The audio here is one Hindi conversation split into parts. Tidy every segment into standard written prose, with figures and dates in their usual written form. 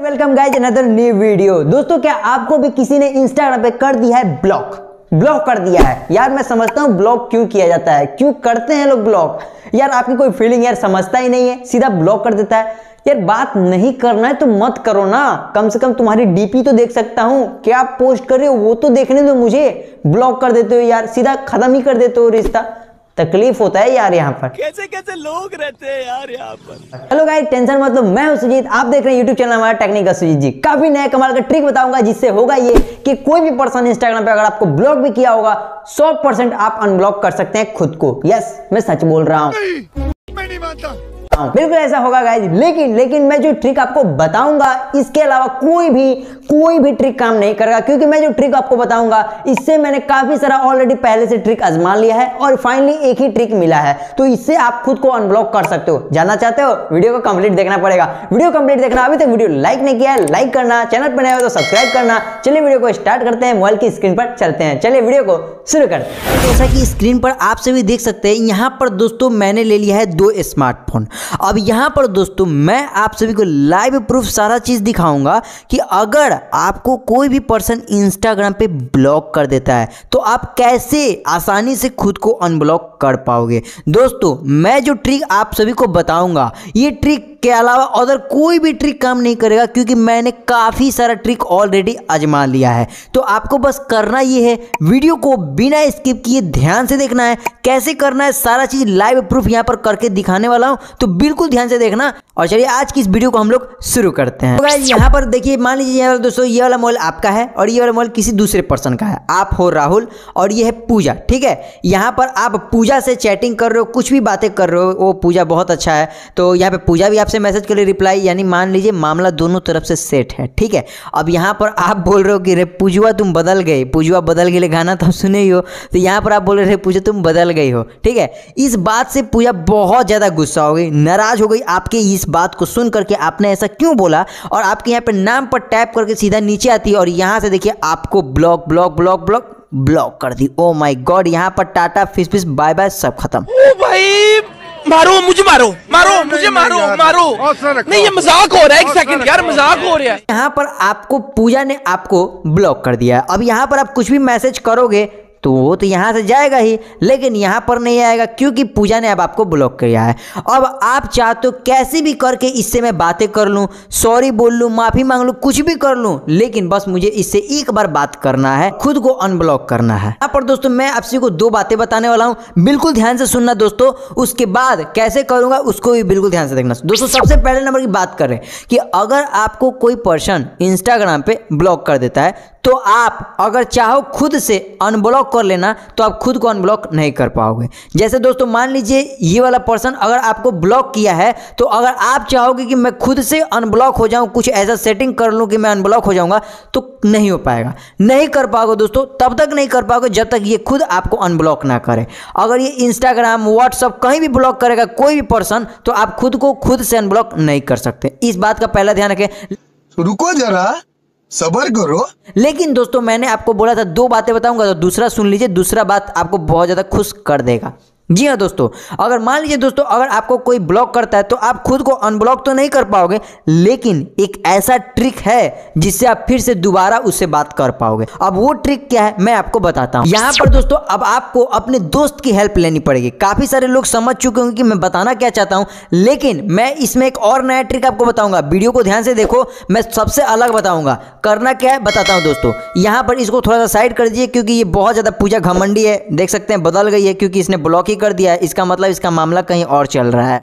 Welcome guys another new video. दोस्तों, क्या आपको भी किसी ने इंस्टाग्राम पे कर दिया है ब्लॉक कर दिया है? यार मैं समझता हूँ ब्लॉक क्यों किया जाता है, क्यों करते हैं लोग ब्लॉक। यार आपकी कोई फीलिंग यार समझता ही नहीं है, सीधा ब्लॉक कर देता है। यार बात नहीं करना है तो मत करो ना, कम से कम तुम्हारी डीपी तो देख सकता हूँ, क्या आप पोस्ट कर रहे हो वो तो देखने दो मुझे। ब्लॉक कर देते हो यार, सीधा खत्म ही कर देते हो रिश्ता। तकलीफ होता है यार यहाँ पर, कैसे कैसे लोग रहते हैं यार यहाँ पर। हेलो गाइस, टेंशन मत लो, मैं हूं सुजीत, आप देख रहे हैं यूट्यूब चैनल हमारा टेक्निकल सुजीत जी। काफी नया कमाल का ट्रिक बताऊंगा जिससे होगा ये कि कोई भी पर्सन इंस्टाग्राम पे अगर आपको ब्लॉक भी किया होगा 100% आप अनब्लॉक कर सकते हैं खुद को। यस, मैं सच बोल रहा हूँ, बिल्कुल ऐसा होगा गाइज। लेकिन मैं जो ट्रिक आपको बताऊंगा इसके अलावा कोई भी ट्रिक काम नहीं करेगा, क्योंकि मैं जो ट्रिक आपको बताऊंगा इससे मैंने काफी सारा ऑलरेडी पहले से ट्रिक आजमा लिया है और फाइनली एक ही ट्रिक मिला है, तो इससे आप खुद को अनब्लॉक कर सकते हो। जानना चाहते हो? वीडियो को कंप्लीट देखना पड़ेगा, वीडियो कंप्लीट देखना। अभी तक वीडियो लाइक नहीं किया है, लाइक करना, चैनल पर नए हो तो सब्सक्राइब करना। चलिए वीडियो को स्टार्ट करते हैं, मोबाइल की स्क्रीन पर चलते हैं, चलिए वीडियो को शुरू करते हैं। जैसा कि स्क्रीन पर आप सभी देख सकते हैं, यहाँ पर दोस्तों मैंने ले लिया है 2 स्मार्टफोन। अब यहाँ पर दोस्तों मैं आप सभी को लाइव प्रूफ सारा चीज दिखाऊंगा कि अगर आपको कोई भी पर्सन इंस्टाग्राम पे ब्लॉक कर देता है तो आप कैसे आसानी से खुद को अनब्लॉक कर पाओगे। दोस्तों मैं जो ट्रिक आप सभी को बताऊंगा ये ट्रिक के अलावा अदर कोई भी ट्रिक काम नहीं करेगा, क्योंकि मैंने काफ़ी सारा ट्रिक ऑलरेडी आजमा लिया है। तो आपको बस करना ये है, वीडियो को बिना स्किप किए ध्यान से देखना है, कैसे करना है सारा चीज़ लाइव प्रूफ यहाँ पर करके दिखाने वाला हूँ, तो बिल्कुल ध्यान से देखना। और चलिए आज की इस वीडियो को हम लोग शुरू करते हैं। तो गाइस यहाँ पर देखिए, मान लीजिए दोस्तों ये वाला मोबाइल आपका है और ये वाला मोबाइल किसी दूसरे पर्सन का है। आप हो राहुल और ये है पूजा, ठीक है। यहाँ पर आप पूजा से चैटिंग कर रहे हो, कुछ भी बातें कर रहे हो, वो पूजा बहुत अच्छा है। तो यहाँ पर पूजा भी से मैसेज के लिए रिप्लाई, यानी मान लीजिए मामला दोनों तरफ से सेट है, ठीक है। अब यहाँ पर आप बोल रहे हो कि रे पूजवा तुम बदल गई, पूजवा बदल गई, गाना तो सुने ही हो। तो यहाँ पर आप बोल रहे पूजा तुम बदल गई हो, ठीक है। इस बात से पूजा बहुत ज़्यादा गुस्सा हो गई, नाराज हो गई आपके इस बात को सुन करके, आपने ऐसा क्यों बोला। और आपके यहाँ पर नाम पर टैप करके सीधा नीचे आती है और यहाँ से देखिए आपको block block block block block कर दी। ओ माई गॉड, यहाँ पर टाटा फिस फिस बाय बाय, सब खत्म। मारो मुझे, मारो मारो मुझे, मारो मारो नहीं, ये मजाक हो रहा है। एक सेकंड यार, मजाक हो रहा है। यहाँ पर आपको पूजा ने आपको ब्लॉक कर दिया है। अब यहाँ पर आप कुछ भी मैसेज करोगे तो वो तो यहाँ से जाएगा ही, लेकिन यहाँ पर नहीं आएगा क्योंकि पूजा ने अब आपको ब्लॉक किया है। अब आप चाहते हो कैसे भी करके इससे मैं बातें कर लूँ, सॉरी बोल लूँ, माफ़ी मांग लूँ, कुछ भी कर लूँ, लेकिन बस मुझे इससे एक बार बात करना है, खुद को अनब्लॉक करना है। यहाँ पर दोस्तों मैं आप सभी को 2 बातें बताने वाला हूँ, बिल्कुल ध्यान से सुनना दोस्तों। उसके बाद कैसे करूँगा उसको भी बिल्कुल ध्यान से देखना। दोस्तों सबसे पहले नंबर की बात करें कि अगर आपको कोई पर्सन इंस्टाग्राम पर ब्लॉक कर देता है तो आप अगर चाहो खुद से अनब्लॉक कर लेना, तो आप खुद को अनब्लॉक नहीं कर पाओगे। जैसे दोस्तों मान लीजिए ये वाला पर्सन अगर आपको ब्लॉक किया है, तो अगर आप चाहोगे कि मैं खुद से अनब्लॉक हो जाऊं, कुछ ऐसा सेटिंग कर लूं कि मैं अनब्लॉक हो जाऊंगा, तो नहीं हो पाएगा, नहीं कर पाओगे दोस्तों। तब तक नहीं कर पाओगे जब तक ये खुद आपको अनब्लॉक ना करे। अगर ये इंस्टाग्राम, व्हाट्सअप कहीं भी ब्लॉक करेगा कोई भी पर्सन, तो आप खुद को खुद से अनब्लॉक नहीं कर सकते। इस बात का पहला ध्यान रखें। रुको जरा, सबर करो। लेकिन दोस्तों मैंने आपको बोला था 2 बातें बताऊंगा, तो दूसरा सुन लीजिए, दूसरा बात आपको बहुत ज़्यादा खुश कर देगा। जी हाँ दोस्तों, अगर मान लीजिए दोस्तों अगर आपको कोई ब्लॉक करता है तो आप खुद को अनब्लॉक तो नहीं कर पाओगे, लेकिन एक ऐसा ट्रिक है जिससे आप फिर से दोबारा उससे बात कर पाओगे। अब वो ट्रिक क्या है मैं आपको बताता हूँ। यहाँ पर दोस्तों अब आपको अपने दोस्त की हेल्प लेनी पड़ेगी। काफ़ी सारे लोग समझ चुके होंगे कि मैं बताना क्या चाहता हूँ, लेकिन मैं इसमें एक और नया ट्रिक आपको बताऊँगा। वीडियो को ध्यान से देखो, मैं सबसे अलग बताऊँगा। करना क्या है बताता हूँ दोस्तों। यहाँ पर इसको थोड़ा सा साइड कर दीजिए, क्योंकि ये बहुत ज़्यादा पूजा घमंडी है, देख सकते हैं बदल गई है, क्योंकि इसने ब्लॉक ही कर दिया है। इसका मतलब इसका मामला कहीं और चल रहा है।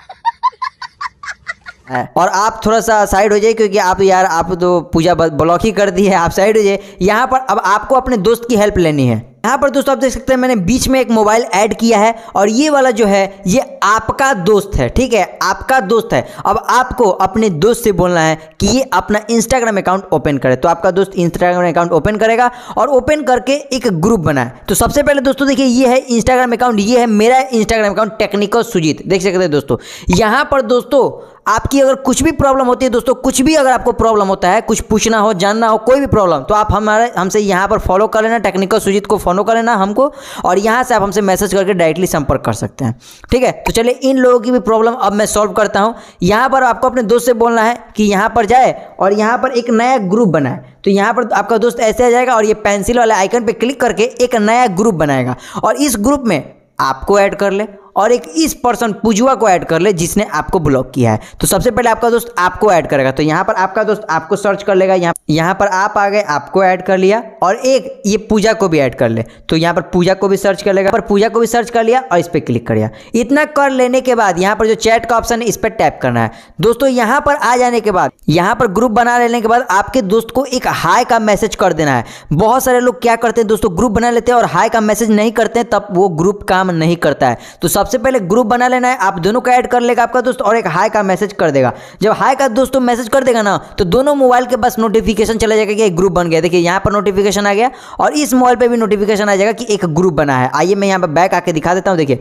और आप थोड़ा सा साइड हो जाइए, क्योंकि आप यार आप तो पूजा ब्लॉक ही कर दी है, आप साइड हो जाइए। यहाँ पर अब आपको अपने दोस्त की हेल्प लेनी है। यहाँ पर दोस्तों आप देख सकते हैं मैंने बीच में एक मोबाइल ऐड किया है और ये वाला जो है ये आपका दोस्त है, ठीक है, आपका दोस्त है। अब आपको अपने दोस्त से बोलना है कि ये अपना इंस्टाग्राम अकाउंट ओपन करे। तो आपका दोस्त इंस्टाग्राम अकाउंट ओपन करेगा और ओपन करके एक ग्रुप बनाए। तो सबसे पहले दोस्तों देखिए ये है इंस्टाग्राम अकाउंट, ये है मेरा इंस्टाग्राम अकाउंट टेक्निकल सुजीत, देख सकते हैं दोस्तों। यहाँ पर दोस्तों आपकी अगर कुछ भी प्रॉब्लम होती है दोस्तों, कुछ भी अगर आपको प्रॉब्लम होता है, कुछ पूछना हो, जानना हो, कोई भी प्रॉब्लम, तो आप हमारे हमसे यहाँ पर फॉलो कर लेना, टेक्निकल सुजीत को फॉलो करें ना हमको, और यहाँ से आप हमसे मैसेज करके डायरेक्टली संपर्क कर सकते हैं। ठीक है, तो चलिए इन लोगों की भी प्रॉब्लम अब मैं सॉल्व करता हूँ। यहाँ पर आपको अपने दोस्त से बोलना है कि यहाँ पर जाए और यहाँ पर एक नया ग्रुप बनाए। तो यहाँ पर आपका दोस्त ऐसे आ जाएगा और ये पेंसिल वाले आइकन पे क्लिक करके एक नया ग्रुप बनाएगा, और इस ग्रुप में आपको ऐड कर ले और एक इस पर्सन पुजुआ को ऐड कर ले जिसने आपको ब्लॉक किया है। तो सबसे पहले आपका दोस्त आपको ऐड करेगा। तो यहाँ पर आपका दोस्त आपको सर्च कर लेगा, यहाँ पर आप आ गए, आपको ऐड कर लिया, और एक ये पूजा को भी ऐड कर ले। तो यहाँ पर पूजा को भी सर्च कर लेगा, पर पूजा को भी सर्च कर लिया और इस पर क्लिक कर लिया। इतना कर लेने के बाद यहाँ पर जो चैट का ऑप्शन है इस पर टैप करना है। दोस्तों यहाँ पर आ जाने के बाद, यहाँ पर ग्रुप बना लेने के बाद आपके दोस्त को एक हाय का मैसेज कर देना है। बहुत सारे लोग क्या करते हैं दोस्तों, ग्रुप बना लेते हैं और हाय का मैसेज नहीं करते हैं, तब वो ग्रुप काम नहीं करता है। तो सबसे पहले ग्रुप बना लेना है, आप दोनों को ऐड कर लेगा आपका दोस्त और एक हाय का मैसेज कर देगा। जब हाय का दोस्तों मैसेज कर देगा ना, तो दोनों मोबाइल के पास नोटिफिकेशन चला जाएगा कि एक ग्रुप बन गया। देखिए यहाँ पर नोटिफिकेशन आ गया और इस मोबाइल पे भी नोटिफिकेशन आ जाएगा कि एक ग्रुप बना है। आइए मैं यहाँ पर बैक आके दिखा देता हूँ। देखिए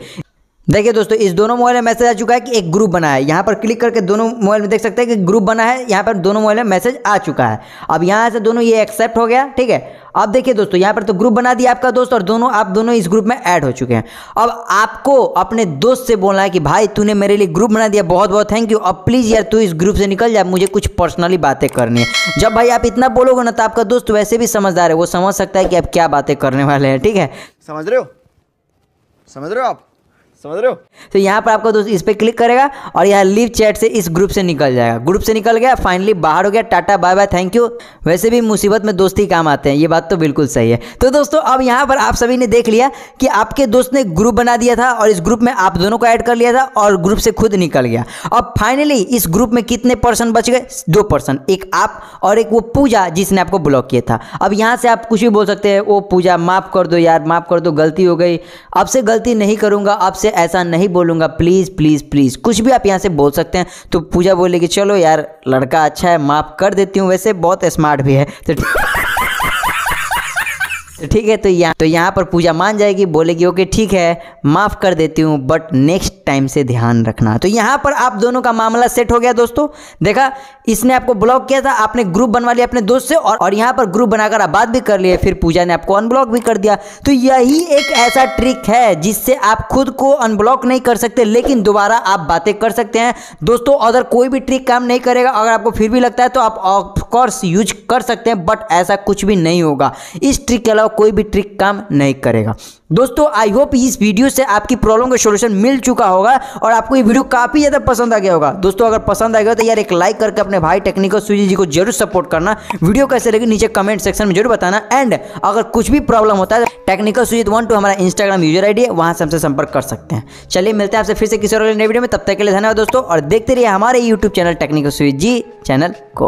देखिए दोस्तों, इस दोनों मोबाइल में मैसेज आ चुका है कि एक ग्रुप बना है। यहाँ पर क्लिक करके दोनों मोबाइल में देख सकते हैं कि ग्रुप बना है। यहाँ पर दोनों मोबाइल में मैसेज आ चुका है। अब यहाँ से दोनों ये एक्सेप्ट हो गया। ठीक है, अब देखिए दोस्तों यहाँ पर तो ग्रुप बना दिया आपका दोस्त और दोनों आप दोनों इस ग्रुप में ऐड हो चुके हैं। अब आपको अपने दोस्त से बोलना है कि भाई तूने मेरे लिए ग्रुप बना दिया, बहुत बहुत थैंक यू, अब प्लीज़ यार तू इस ग्रुप से निकल जा, मुझे कुछ पर्सनली बातें करनी है। जब भाई आप इतना बोलोगे ना तो आपका दोस्त वैसे भी समझदार है, वो समझ सकता है कि आप क्या बातें करने वाले हैं। ठीक है, समझ रहे हो, समझ रहे हो, आप समझ रहे हो। तो यहाँ पर आपका दोस्त इस पर क्लिक करेगा और यहाँ लीव चैट से इस ग्रुप से निकल जाएगा। ग्रुप से निकल गया, फाइनली बाहर हो गया, tata bye bye thank you. वैसे भी मुसीबत में दोस्ती काम आते हैं, ये बात तो बिल्कुल सही है। तो दोस्तों अब यहाँ पर आप सभी ने देख लिया कि आपके दोस्त ने ग्रुप बना दिया था और इस ग्रुप में आप दोनों को ऐड कर लिया था और ग्रुप से खुद निकल गया। अब फाइनली इस ग्रुप में कितने पर्सन बच गए, 2 पर्सन, एक आप और एक वो पूजा जिसने आपको ब्लॉक किया था। अब यहाँ से आप कुछ भी बोल सकते हैं, ओ पूजा माफ़ कर दो यार, माफ़ कर दो, गलती हो गई, अब से गलती नहीं करूँगा, अब से ऐसा नहीं बोलूंगा, प्लीज प्लीज प्लीज, कुछ भी आप यहां से बोल सकते हैं। तो पूजा बोलेगी चलो यार लड़का अच्छा है, माफ कर देती हूं, वैसे बहुत स्मार्ट भी है। तो ठीक है, तो यहाँ पर पूजा मान जाएगी, बोलेगी ओके ठीक है माफ़ कर देती हूँ, बट नेक्स्ट टाइम से ध्यान रखना। तो यहाँ पर आप दोनों का मामला सेट हो गया। दोस्तों देखा, इसने आपको ब्लॉक किया था, आपने ग्रुप बनवा लिया अपने दोस्त से और यहाँ पर ग्रुप बनाकर आप बात भी कर लिए, फिर पूजा ने आपको अनब्लॉक भी कर दिया। तो यही एक ऐसा ट्रिक है जिससे आप खुद को अनब्लॉक नहीं कर सकते, लेकिन दोबारा आप बातें कर सकते हैं। दोस्तों अगर कोई भी ट्रिक काम नहीं करेगा, अगर आपको फिर भी लगता है तो आप ऑफकोर्स यूज कर सकते हैं, बट ऐसा कुछ भी नहीं होगा, इस ट्रिक के कोई भी ट्रिक काम नहीं करेगा। दोस्तों आई होप इस वीडियो से आपकी प्रॉब्लम का सॉल्यूशन मिल चुका होगा और आपको ये वीडियो काफी ज्यादा पसंद आ गया होगा। दोस्तों अगर पसंद आ गया तो यार एक लाइक करके अपने भाई टेक्निकल सुजीत जी को जरूर सपोर्ट करना। वीडियो कैसे लगी नीचे कमेंट सेक्शन में जरूर बताना। एंड अगर कुछ भी प्रॉब्लम होता है टेक्निकल सुजीत 12 हमारा इंस्टाग्राम यूजर आईडी है, वहां से हमसे संपर्क कर सकते हैं। चलिए मिलते हैं आपसे फिर से किसी और नए वीडियो में, तब तक के लिए धन्यवाद दोस्तों, और देखते रहिए हमारे YouTube channel technical Sujeet ji channel को।